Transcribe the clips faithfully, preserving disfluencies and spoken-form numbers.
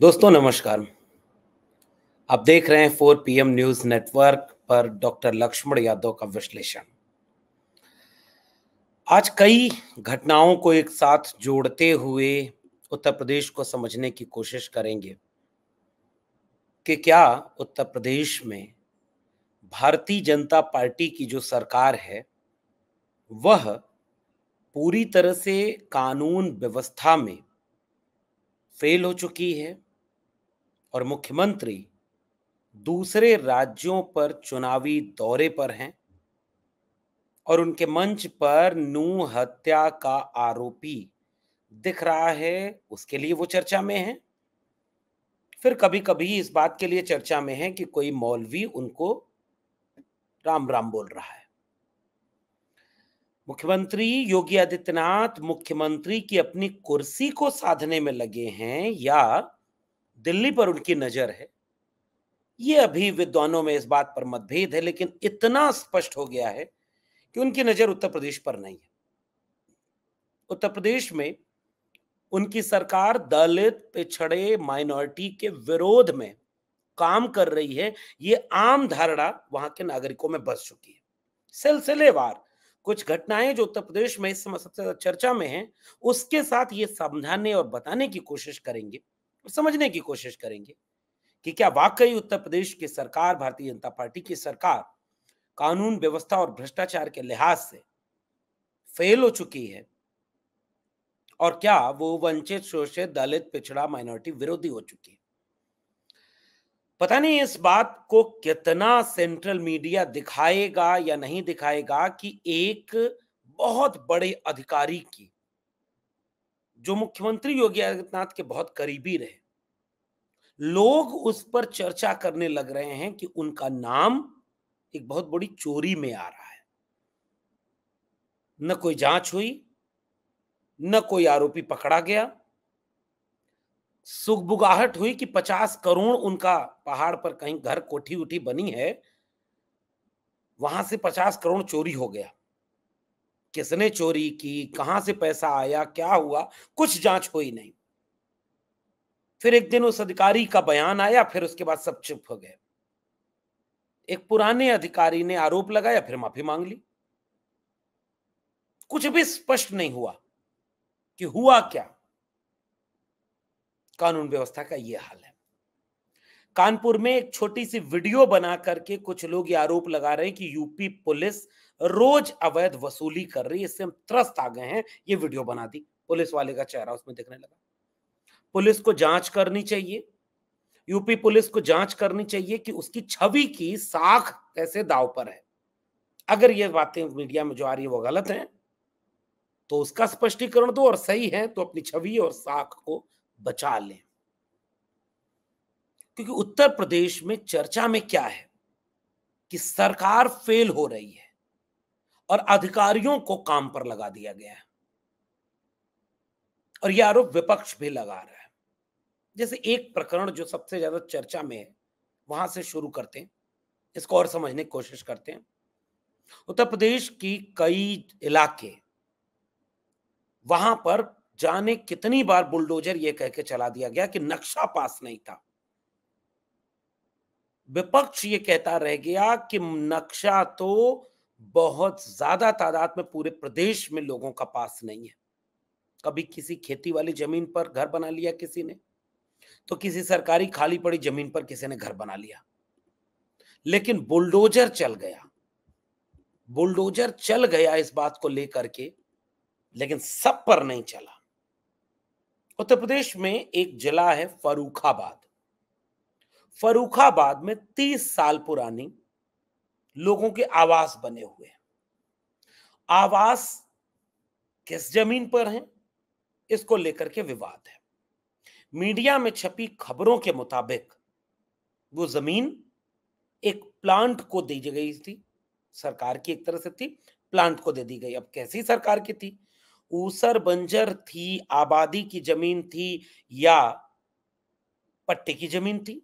दोस्तों नमस्कार, आप देख रहे हैं four P M news network पर डॉक्टर लक्ष्मण यादव का विश्लेषण। आज कई घटनाओं को एक साथ जोड़ते हुए उत्तर प्रदेश को समझने की कोशिश करेंगे कि क्या उत्तर प्रदेश में भारतीय जनता पार्टी की जो सरकार है वह पूरी तरह से कानून व्यवस्था में फेल हो चुकी है और मुख्यमंत्री दूसरे राज्यों पर चुनावी दौरे पर हैं और उनके मंच पर नू हत्या का आरोपी दिख रहा है, उसके लिए वो चर्चा में है। फिर कभी कभी इस बात के लिए चर्चा में है कि कोई मौलवी उनको राम राम बोल रहा है। मुख्यमंत्री योगी आदित्यनाथ मुख्यमंत्री की अपनी कुर्सी को साधने में लगे हैं या दिल्ली पर उनकी नजर है, ये अभी विद्वानों में इस बात पर मतभेद है, लेकिन इतना स्पष्ट हो गया है कि उनकी नजर उत्तर प्रदेश पर नहीं है। उत्तर प्रदेश में उनकी सरकार दलित, पिछड़े, माइनॉरिटी के विरोध में काम कर रही है, ये आम धारणा वहां के नागरिकों में बस चुकी है। सिलसिलेवार कुछ घटनाएं जो उत्तर प्रदेश में इस समय सबसे ज्यादा चर्चा में हैं, उसके साथ ये समझाने और बताने की कोशिश करेंगे और समझने की कोशिश करेंगे कि क्या वाकई उत्तर प्रदेश की सरकार, भारतीय जनता पार्टी की सरकार कानून व्यवस्था और भ्रष्टाचार के लिहाज से फेल हो चुकी है और क्या वो वंचित, शोषित, दलित, पिछड़ा, माइनॉरिटी विरोधी हो चुकी है। पता नहीं इस बात को कितना सेंट्रल मीडिया दिखाएगा या नहीं दिखाएगा कि एक बहुत बड़े अधिकारी की, जो मुख्यमंत्री योगी आदित्यनाथ के बहुत करीबी रहे, लोग उस पर चर्चा करने लग रहे हैं कि उनका नाम एक बहुत बड़ी चोरी में आ रहा है। न कोई जांच हुई, न कोई आरोपी पकड़ा गया, सुगबुगाहट हुई कि पचास करोड़ उनका पहाड़ पर कहीं घर कोठी उठी बनी है, वहां से पचास करोड़ चोरी हो गया। किसने चोरी की, कहां से पैसा आया, क्या हुआ, कुछ जांच हुई नहीं। फिर एक दिन उस अधिकारी का बयान आया, फिर उसके बाद सब चुप हो गए। एक पुराने अधिकारी ने आरोप लगाया, फिर माफी मांग ली। कुछ भी स्पष्ट नहीं हुआ कि हुआ क्या। कानून व्यवस्था का यह हाल है। कानपुर में एक छोटी सी वीडियो बना करके कुछ लोग ये आरोप लगा रहे हैं कि यूपी पुलिस रोज अवैध वसूली कर रही है, इससे हम त्रस्त आ गए हैं, ये वीडियो बना दी। पुलिस वाले का चेहरा उसमें दिखने लगा। पुलिस को जांच करनी चाहिए, यूपी पुलिस को जांच करनी चाहिए कि उसकी छवि की साख कैसे दाव पर है। अगर ये बातें मीडिया में जो आ रही है वो गलत है तो उसका स्पष्टीकरण दो, और सही है तो अपनी छवि और साख को बचा लें। क्योंकि उत्तर प्रदेश में चर्चा में क्या है कि सरकार फेल हो रही है और अधिकारियों को काम पर लगा दिया गया है, और यह आरोप विपक्ष भी लगा रहा है। जैसे एक प्रकरण जो सबसे ज्यादा चर्चा में है वहां से शुरू करते हैं, इसको और समझने की कोशिश करते हैं। उत्तर प्रदेश की कई इलाके, वहां पर जाने कितनी बार बुलडोजर ये कह के चला दिया गया कि नक्शा पास नहीं था। विपक्ष ये कहता रह गया कि नक्शा तो बहुत ज्यादा तादाद में पूरे प्रदेश में लोगों का पास नहीं है। कभी किसी खेती वाली जमीन पर घर बना लिया किसी ने, तो किसी सरकारी खाली पड़ी जमीन पर किसी ने घर बना लिया, लेकिन बुलडोजर चल गया। बुलडोजर चल गया इस बात को लेकर के, लेकिन सब पर नहीं चला। उत्तर प्रदेश में एक जिला है फर्रुखाबाद। फर्रुखाबाद में तीस साल पुरानी लोगों के आवास बने हुए हैं। आवास किस जमीन पर हैं, इसको लेकर के विवाद है। मीडिया में छपी खबरों के मुताबिक वो जमीन एक प्लांट को दी गई थी, सरकार की एक तरह से थी, प्लांट को दे दी गई। अब कैसी सरकार की थी, ऊसर बंजर थी, आबादी की जमीन थी या पट्टे की जमीन थी।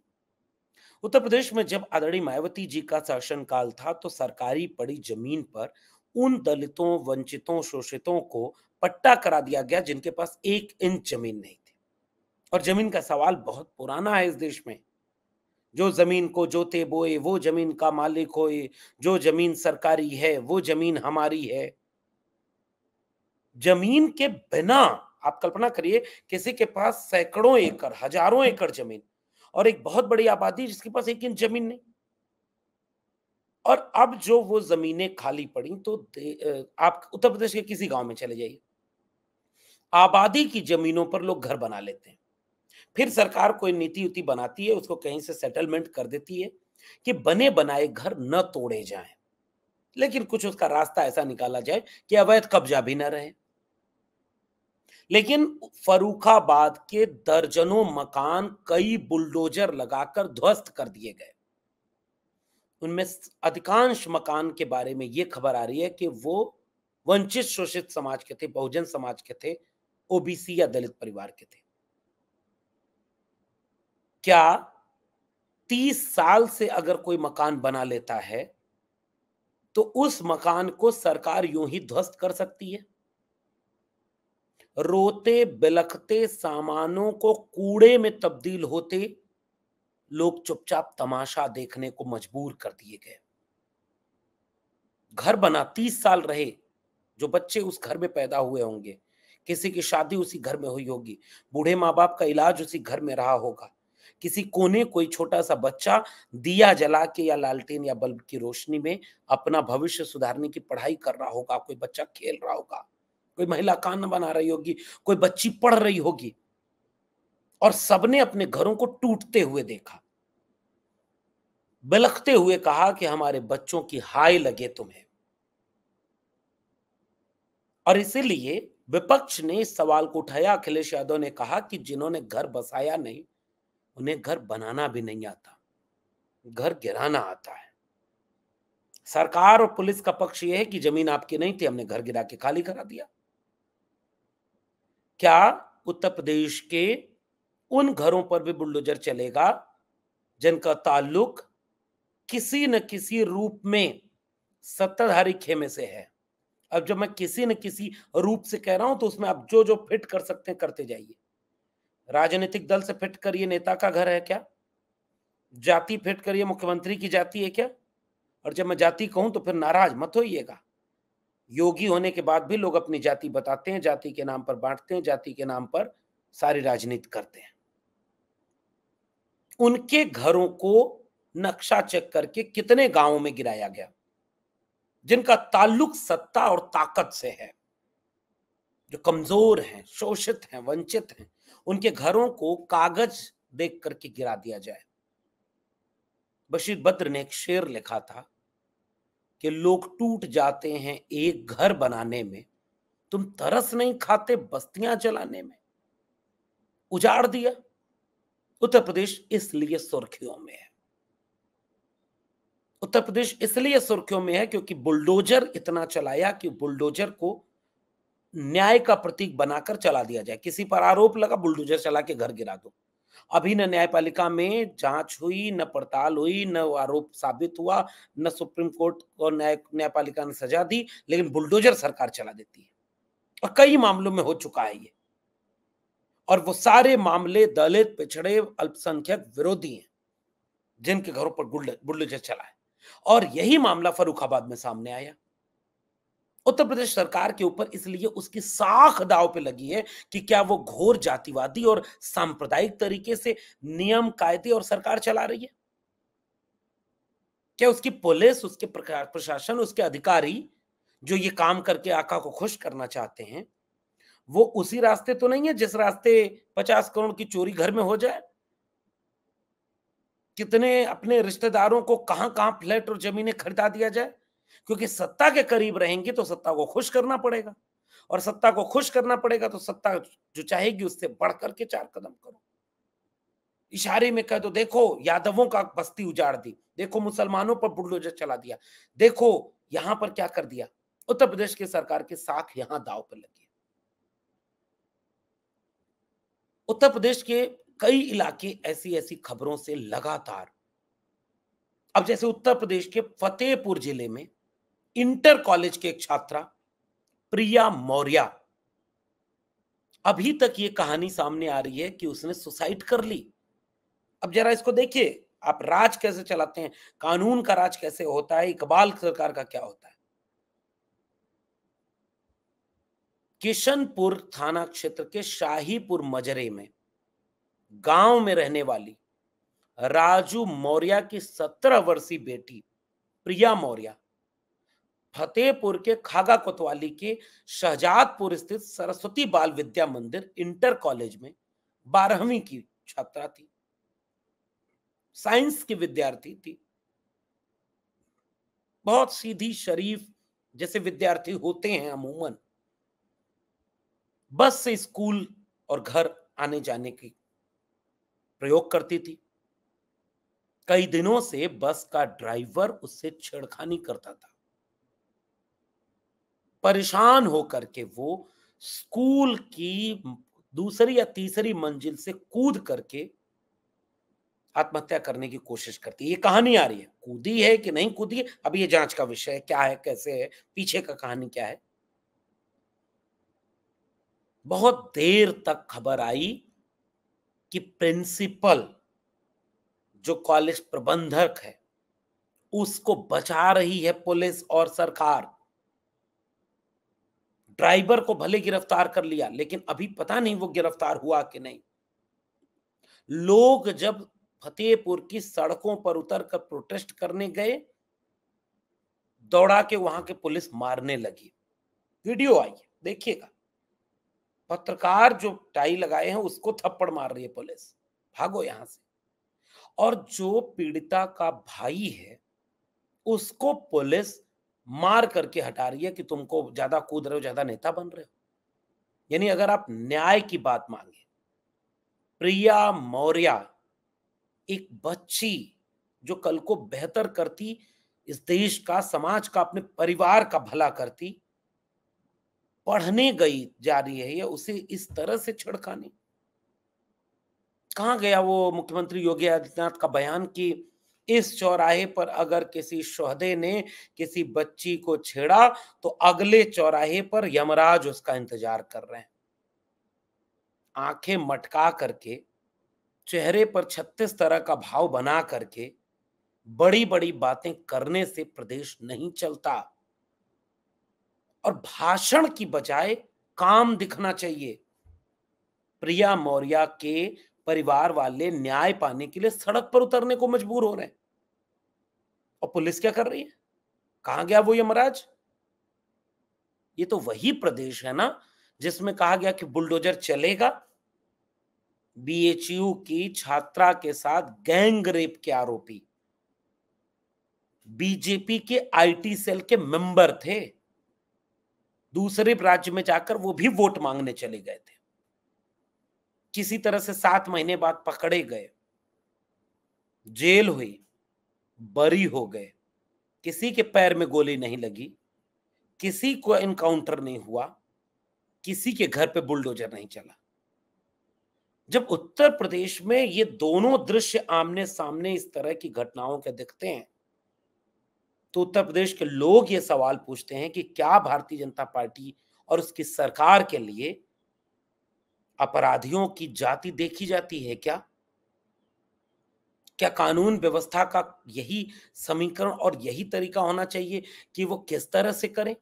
उत्तर प्रदेश में जब आदरणीय मायावती जी का शासनकाल था तो सरकारी पड़ी जमीन पर उन दलितों, वंचितों, शोषितों को पट्टा करा दिया गया जिनके पास एक इंच जमीन नहीं थी, और जमीन का सवाल बहुत पुराना है इस देश में। जो जमीन को जोते बोए वो जमीन का मालिक होए, जो जमीन सरकारी है वो जमीन हमारी है। जमीन के बिना आप कल्पना करिए, किसी के पास सैकड़ों एकड़, हजारों एकड़ जमीन और एक बहुत बड़ी आबादी जिसके पास एक इंच जमीन नहीं, और अब जो वो जमीनें खाली पड़ी, तो आप उत्तर प्रदेश के किसी गांव में चले जाइए, आबादी की जमीनों पर लोग घर बना लेते हैं। फिर सरकार कोई नीति उति बनाती है, उसको कहीं से सेटलमेंट कर देती है कि बने बनाए घर न तोड़े जाएं, लेकिन कुछ उसका रास्ता ऐसा निकाला जाए कि अवैध कब्जा भी न रहे। लेकिन फर्रुखाबाद के दर्जनों मकान कई बुलडोजर लगाकर ध्वस्त कर दिए गए। उनमें अधिकांश मकान के बारे में ये खबर आ रही है कि वो वंचित शोषित समाज के थे, बहुजन समाज के थे, ओबीसी या दलित परिवार के थे। क्या तीस साल से अगर कोई मकान बना लेता है तो उस मकान को सरकार यूं ही ध्वस्त कर सकती है? रोते बिलखते सामानों को कूड़े में तब्दील होते लोग चुपचाप तमाशा देखने को मजबूर कर दिए गए। घर बना, तीस साल रहे, जो बच्चे उस घर में पैदा हुए होंगे, किसी की शादी उसी घर में हुई होगी, बूढ़े माँ बाप का इलाज उसी घर में रहा होगा, किसी कोने कोई छोटा सा बच्चा दिया जला के या लालटेन या बल्ब की रोशनी में अपना भविष्य सुधारने की पढ़ाई कर रहा होगा, कोई बच्चा खेल रहा होगा, कोई महिला खाना बना रही होगी, कोई बच्ची पढ़ रही होगी, और सबने अपने घरों को टूटते हुए देखा, बिलखते हुए कहा कि हमारे बच्चों की हाय लगे तुम्हें। और इसीलिए विपक्ष ने इस सवाल को उठाया। अखिलेश यादव ने कहा कि जिन्होंने घर बसाया नहीं उन्हें घर बनाना भी नहीं आता, घर गिराना आता है। सरकार और पुलिस का पक्ष यह है कि जमीन आपकी नहीं थी, हमने घर गिरा के खाली करा दिया। क्या उत्तर प्रदेश के उन घरों पर भी बुलडोजर चलेगा जिनका ताल्लुक किसी न किसी रूप में सत्ताधारी खेमे से है? अब जब मैं किसी न किसी रूप से कह रहा हूं तो उसमें आप जो जो फिट कर सकते हैं करते जाइए। राजनीतिक दल से फिट करिए नेता का घर है क्या, जाति फिट करिए मुख्यमंत्री की जाति है क्या। और जब मैं जाति कहूं तो फिर नाराज मत होइएगा, योगी होने के बाद भी लोग अपनी जाति बताते हैं, जाति के नाम पर बांटते हैं, जाति के नाम पर सारी राजनीति करते हैं। उनके घरों को नक्शा चेक करके कितने गांवों में गिराया गया जिनका ताल्लुक सत्ता और ताकत से है, जो कमजोर हैं, शोषित हैं, वंचित हैं, उनके घरों को कागज देख करके गिरा दिया जाए। बशीर बद्र ने एक शेर लिखा था कि लोग टूट जाते हैं एक घर बनाने में, तुम तरस नहीं खाते बस्तियां जलाने में। उजाड़ दिया। उत्तर प्रदेश इसलिए सुर्खियों में है, उत्तर प्रदेश इसलिए सुर्खियों में है क्योंकि बुलडोजर इतना चलाया कि बुलडोजर को न्याय का प्रतीक बनाकर चला दिया जाए। किसी पर आरोप लगा, बुलडोजर चला के घर गिरा दो। अभी न न्यायपालिका में जांच हुई, न पड़ताल हुई, न आरोप साबित हुआ, न सुप्रीम कोर्ट को न्याय न्यायपालिका ने सजा दी, लेकिन बुलडोजर सरकार चला देती है। और कई मामलों में हो चुका है ये, और वो सारे मामले दलित, पिछड़े, अल्पसंख्यक विरोधी हैं जिनके घरों पर बुलडोजर चला है। और यही मामला फर्रुखाबाद में सामने आया। उत्तर प्रदेश सरकार के ऊपर इसलिए उसकी साख दाव पे लगी है कि क्या वो घोर जातिवादी और सांप्रदायिक तरीके से नियम कायदे और सरकार चला रही है? क्या उसकी पुलिस, उसके प्रशासन, उसके अधिकारी जो ये काम करके आका को खुश करना चाहते हैं वो उसी रास्ते तो नहीं है जिस रास्ते पचास करोड़ की चोरी घर में हो जाए? कितने अपने रिश्तेदारों को कहां कहां फ्लैट और जमीनें खरीदा दिया जाए, क्योंकि सत्ता के करीब रहेंगे तो सत्ता को खुश करना पड़ेगा, और सत्ता को खुश करना पड़ेगा तो सत्ता जो चाहेगी उससे बढ़ करके चार कदम करो। इशारे में कह दो, देखो यादवों का बस्ती उजाड़ दी, देखो मुसलमानों पर बुलडोजर चला दिया, देखो यहां पर क्या कर दिया। उत्तर प्रदेश की सरकार की साख यहां दाव पर लगी। उत्तर प्रदेश के कई इलाके ऐसी ऐसी खबरों से लगातार, अब जैसे उत्तर प्रदेश के फतेहपुर जिले में इंटर कॉलेज के एक छात्रा प्रिया मौर्या अभी तक ये कहानी सामने आ रही है कि उसने सुसाइड कर ली। अब जरा इसको देखिए, आप राज कैसे चलाते हैं, कानून का राज कैसे होता है, इकबाल सरकार का क्या होता है। किशनपुर थाना क्षेत्र के शाहीपुर मजरे में गांव में रहने वाली राजू मौर्या की सत्रह वर्षीय बेटी प्रिया मौर्या फतेहपुर के खागा कोतवाली के शहजादपुर स्थित सरस्वती बाल विद्या मंदिर इंटर कॉलेज में बारहवीं की छात्रा थी, साइंस की विद्यार्थी थी। बहुत सीधी शरीफ जैसे विद्यार्थी होते हैं अमूमन, बस से स्कूल और घर आने जाने की प्रयोग करती थी। कई दिनों से बस का ड्राइवर उससे छेड़खानी करता था। परेशान होकर के वो स्कूल की दूसरी या तीसरी मंजिल से कूद करके आत्महत्या करने की कोशिश करती है। ये कहानी आ रही है, कूदी है कि नहीं कूदी है अभी ये जांच का विषय है, क्या है, कैसे है, पीछे का कहानी क्या है। बहुत देर तक खबर आई कि प्रिंसिपल जो कॉलेज प्रबंधक है उसको बचा रही है पुलिस और सरकार। ड्राइवर को भले गिरफ्तार कर लिया, लेकिन अभी पता नहीं वो गिरफ्तार हुआ कि नहीं। लोग जब फतेहपुर की सड़कों पर उतर कर प्रोटेस्ट करने गए, दौड़ा के वहां के पुलिस मारने लगी। वीडियो आई है, देखिएगा। पत्रकार जो टाई लगाए हैं उसको थप्पड़ मार रही है पुलिस, भागो यहां से। और जो पीड़िता का भाई है उसको पुलिस मार करके हटा रही है कि तुमको ज्यादा कूद रहे हो, ज्यादा नेता बन रहे हो। यानी अगर आप न्याय की बात मांगे, प्रिया मौर्या एक बच्ची जो कल को बेहतर करती, इस देश का, समाज का, अपने परिवार का भला करती, पढ़ने गई जा रही है या उसे इस तरह से छेड़खानी। कहाँ गया वो मुख्यमंत्री योगी आदित्यनाथ का बयान कि इस चौराहे पर अगर किसी शोहदे ने किसी बच्ची को छेड़ा तो अगले चौराहे पर यमराज उसका इंतजार कर रहे हैं। आंखें मटका करके, चेहरे पर छत्तीस तरह का भाव बना करके बड़ी बड़ी बातें करने से प्रदेश नहीं चलता। और भाषण की बजाय काम दिखना चाहिए। प्रिया मौर्या के परिवार वाले न्याय पाने के लिए सड़क पर उतरने को मजबूर हो रहे हैं और पुलिस क्या कर रही है? कहां गया वो यमराज? ये तो वही प्रदेश है ना जिसमें कहा गया कि बुलडोजर चलेगा। बीएचयू की छात्रा के साथ गैंग रेप के आरोपी बीजेपी के आईटी सेल के मेंबर थे, दूसरे राज्य में जाकर वो भी वोट मांगने चले गए थे, किसी तरह से सात महीने बाद पकड़े गए, जेल हुई, बरी हो गए। किसी के पैर में गोली नहीं लगी, किसी को एनकाउंटर नहीं हुआ, किसी के घर पे बुलडोजर नहीं चला। जब उत्तर प्रदेश में ये दोनों दृश्य आमने सामने इस तरह की घटनाओं के दिखते हैं तो उत्तर प्रदेश के लोग ये सवाल पूछते हैं कि क्या भारतीय जनता पार्टी और उसकी सरकार के लिए अपराधियों की जाति देखी जाती है क्या? क्या कानून व्यवस्था का यही समीकरण और यही तरीका होना चाहिए कि वो किस तरह से करें?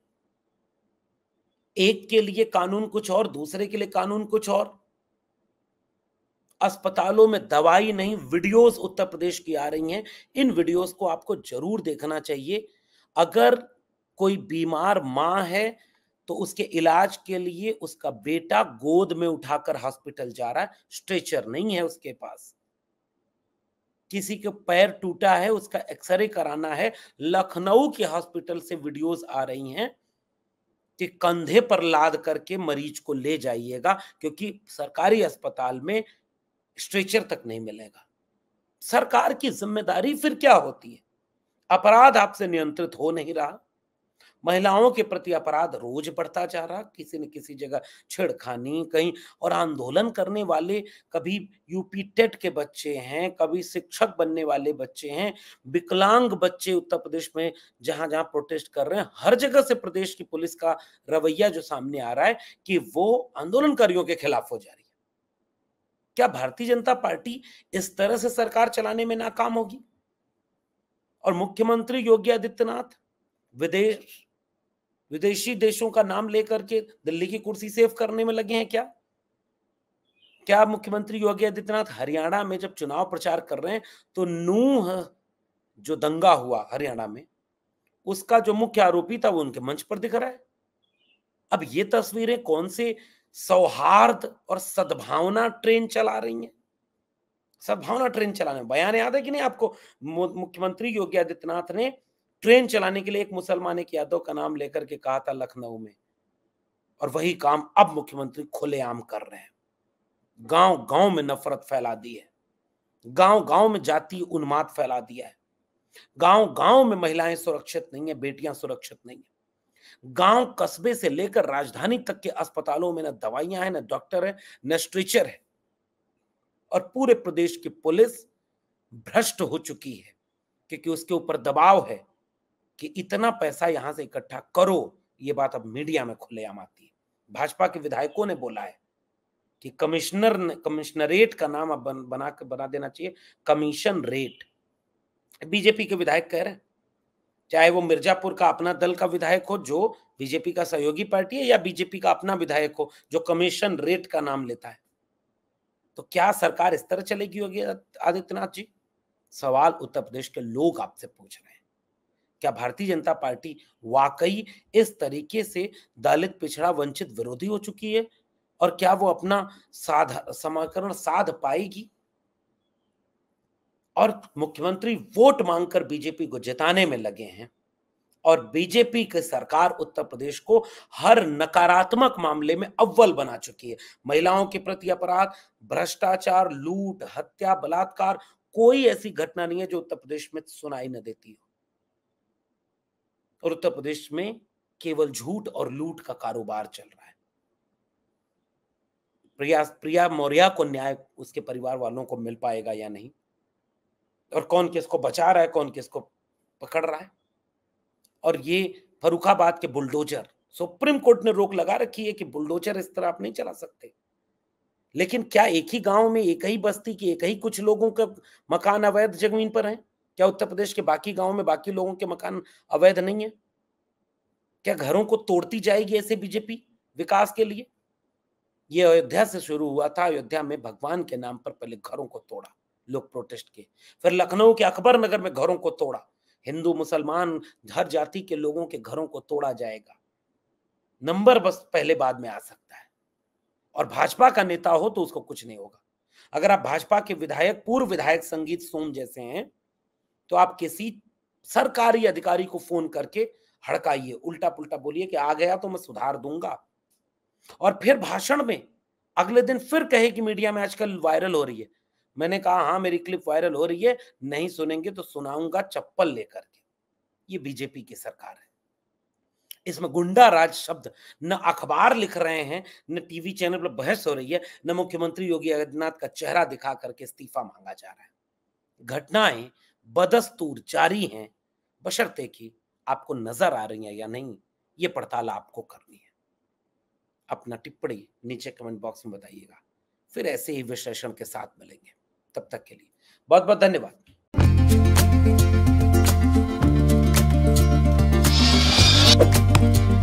एक के लिए कानून कुछ और, दूसरे के लिए कानून कुछ और। अस्पतालों में दवाई नहीं, वीडियोस उत्तर प्रदेश की आ रही हैं। इन वीडियोस को आपको जरूर देखना चाहिए। अगर कोई बीमार माँ है तो उसके इलाज के लिए उसका बेटा गोद में उठाकर हॉस्पिटल जा रहा है, स्ट्रेचर नहीं है उसके पास। किसी के पैर टूटा है, उसका एक्सरे कराना है। लखनऊ के हॉस्पिटल से वीडियोस आ रही हैं कि कंधे पर लाद करके मरीज को ले जाइएगा क्योंकि सरकारी अस्पताल में स्ट्रेचर तक नहीं मिलेगा। सरकार की जिम्मेदारी फिर क्या होती है? अपराध आपसे नियंत्रित हो नहीं रहा, महिलाओं के प्रति अपराध रोज बढ़ता जा रहा, किसी न किसी जगह छेड़खानी कहीं, और आंदोलन करने वाले कभी यूपी टेट के बच्चे हैं, कभी शिक्षक बनने वाले बच्चे हैं, विकलांग बच्चे उत्तर प्रदेश में जहां जहां प्रोटेस्ट कर रहे हैं, हर जगह से प्रदेश की पुलिस का रवैया जो सामने आ रहा है कि वो आंदोलनकारियों के खिलाफ हो जा रही है। क्या भारतीय जनता पार्टी इस तरह से सरकार चलाने में नाकाम होगी? और मुख्यमंत्री योगी आदित्यनाथ विदेश विदेशी देशों का नाम लेकर के दिल्ली की कुर्सी सेव करने में लगे हैं क्या? क्या मुख्यमंत्री योगी आदित्यनाथ हरियाणा में जब चुनाव प्रचार कर रहे हैं तो नूह जो दंगा हुआ हरियाणा में, उसका जो मुख्य आरोपी था वो उनके मंच पर दिख रहा है? अब ये तस्वीरें कौन से सौहार्द और सद्भावना ट्रेन चला रही है? सद्भावना ट्रेन चलाने बयान याद है कि नहीं आपको? मुख्यमंत्री योगी आदित्यनाथ ने ट्रेन चलाने के लिए एक मुसलमान एक यादव का नाम लेकर के कहा था लखनऊ में, और वही काम अब मुख्यमंत्री खुलेआम कर रहे हैं। गांव गांव में नफरत फैला दी है, गांव गांव में जाति उन्माद फैला दिया है, गांव गांव में महिलाएं सुरक्षित नहीं है, बेटियां सुरक्षित नहीं है, गांव कस्बे से लेकर राजधानी तक के अस्पतालों में न दवाइयां हैं, न डॉक्टर है, न स्ट्रेचर है, और पूरे प्रदेश की पुलिस भ्रष्ट हो चुकी है क्योंकि उसके ऊपर दबाव है कि इतना पैसा यहां से इकट्ठा करो। ये बात अब मीडिया में खुलेआम आती है। भाजपा के विधायकों ने बोला है कि कमिश्नर ने कमिश्नरेट का नाम अब बन, बना के बना देना चाहिए कमीशन रेट। बीजेपी के विधायक कह रहे हैं, चाहे वो मिर्जापुर का अपना दल का विधायक हो जो बीजेपी का सहयोगी पार्टी है, या बीजेपी का अपना विधायक हो जो कमीशन रेट का नाम लेता है। तो क्या सरकार इस तरह चलेगी योगी आदित्यनाथ जी? सवाल उत्तर प्रदेश के लोग आपसे पूछ रहे हैं। क्या भारतीय जनता पार्टी वाकई इस तरीके से दलित, पिछड़ा, वंचित, विरोधी हो चुकी है? और क्या वो अपना साध समाकरण साध पाएगी? और मुख्यमंत्री वोट मांगकर बीजेपी को जिताने में लगे हैं, और बीजेपी की सरकार उत्तर प्रदेश को हर नकारात्मक मामले में अव्वल बना चुकी है। महिलाओं के प्रति अपराध, भ्रष्टाचार, लूट, हत्या, बलात्कार, कोई ऐसी घटना नहीं है जो उत्तर प्रदेश में सुनाई न देती हो। और उत्तर प्रदेश में केवल झूठ और लूट का कारोबार चल रहा है। प्रिया प्रिया मौर्या को न्याय उसके परिवार वालों को मिल पाएगा या नहीं, और कौन किसको बचा रहा है, कौन किसको पकड़ रहा है? और ये फर्रुखाबाद के बुलडोजर, सुप्रीम कोर्ट ने रोक लगा रखी है कि बुलडोजर इस तरह आप नहीं चला सकते, लेकिन क्या एक ही गांव में, एक ही बस्ती के एक ही कुछ लोगों का मकान अवैध जमीन पर है? क्या उत्तर प्रदेश के बाकी गांव में बाकी लोगों के मकान अवैध नहीं है? क्या घरों को तोड़ती जाएगी ऐसे बीजेपी विकास के लिए? ये अयोध्या से शुरू हुआ था। अयोध्या में भगवान के नाम पर पहले घरों को तोड़ा, लोग प्रोटेस्ट किए, फिर लखनऊ के अकबर नगर में घरों को तोड़ा, हिंदू मुसलमान हर जाति के लोगों के घरों को तोड़ा जाएगा। नंबर बस पहले बाद में आ सकता है, और भाजपा का नेता हो तो उसको कुछ नहीं होगा। अगर आप भाजपा के विधायक, पूर्व विधायक संगीत सोम जैसे हैं, तो आप किसी सरकारी अधिकारी को फोन करके हड़काइए, उल्टा पुल्टा बोलिए कि आ गया तो मैं सुधार दूंगा, और फिर भाषण में अगले दिन फिर कहे कि मीडिया में आजकल वायरल हो रही है, मैंने कहा हाँ मेरी क्लिप वायरल हो रही है, नहीं सुनेंगे तो सुनाऊंगा चप्पल लेकर के। ये बीजेपी की सरकार है। इसमें गुंडा राज शब्द न अखबार लिख रहे हैं, न टीवी चैनल पर बहस हो रही है, न मुख्यमंत्री योगी आदित्यनाथ का चेहरा दिखा करके इस्तीफा मांगा जा रहा है। घटनाएं बदस्तूर जारी हैं, बशर्ते कि आपको नजर आ रही है या नहीं, ये पड़ताल आपको करनी है। अपना टिप्पणी नीचे कमेंट बॉक्स में बताइएगा। फिर ऐसे ही विश्लेषण के साथ मिलेंगे, तब तक के लिए बहुत बहुत धन्यवाद।